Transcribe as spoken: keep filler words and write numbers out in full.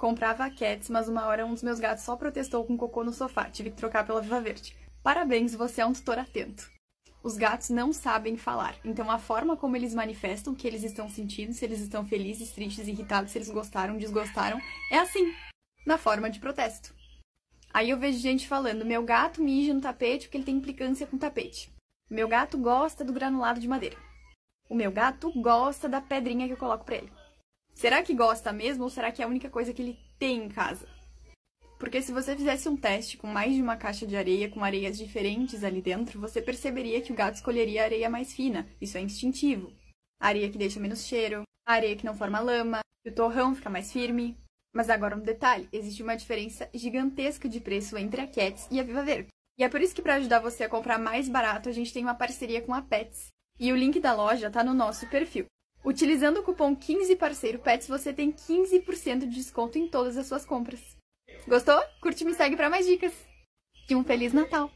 Comprava a Cats, mas uma hora um dos meus gatos só protestou com cocô no sofá. Tive que trocar pela Viva Verde. Parabéns, você é um tutor atento. Os gatos não sabem falar, então a forma como eles manifestam o que eles estão sentindo, se eles estão felizes, tristes, irritados, se eles gostaram, desgostaram, é assim, na forma de protesto. Aí eu vejo gente falando, meu gato mija no tapete porque ele tem implicância com o tapete. Meu gato gosta do granulado de madeira. O meu gato gosta da pedrinha que eu coloco pra ele. Será que gosta mesmo ou será que é a única coisa que ele tem em casa? Porque se você fizesse um teste com mais de uma caixa de areia, com areias diferentes ali dentro, você perceberia que o gato escolheria a areia mais fina. Isso é instintivo. A areia que deixa menos cheiro, a areia que não forma lama, que o torrão fica mais firme. Mas agora um detalhe, existe uma diferença gigantesca de preço entre a Cats e a Viva Verde. E é por isso que para ajudar você a comprar mais barato, a gente tem uma parceria com a Pets. E o link da loja está no nosso perfil. Utilizando o cupom quinze parceiro pets, você tem quinze por cento de desconto em todas as suas compras. Gostou? Curte e me segue para mais dicas. E um Feliz Natal!